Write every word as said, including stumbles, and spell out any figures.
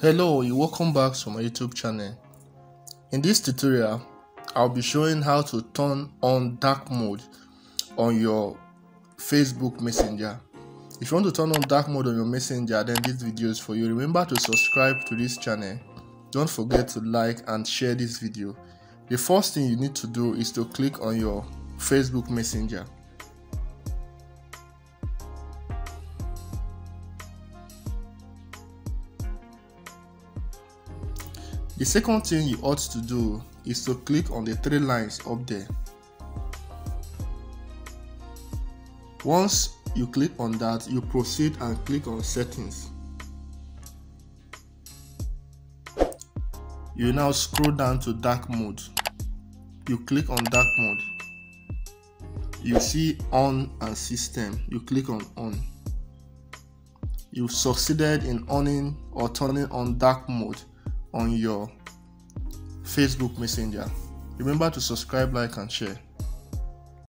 Hello, you welcome back to my YouTube channel. In this tutorial, I'll be showing how to turn on dark mode on your Facebook Messenger. If you want to turn on dark mode on your Messenger, then this video is for you. Remember to subscribe to this channel. Don't forget to like and share this video. The first thing you need to do is to click on your Facebook Messenger. The second thing you ought to do is to click on the three lines up there. Once you click on that, you proceed and click on settings. You now scroll down to dark mode. You click on dark mode. You see on and system. You click on on. You've succeeded in owning or turning on dark mode on your Facebook Messenger. Remember to subscribe, like, and share.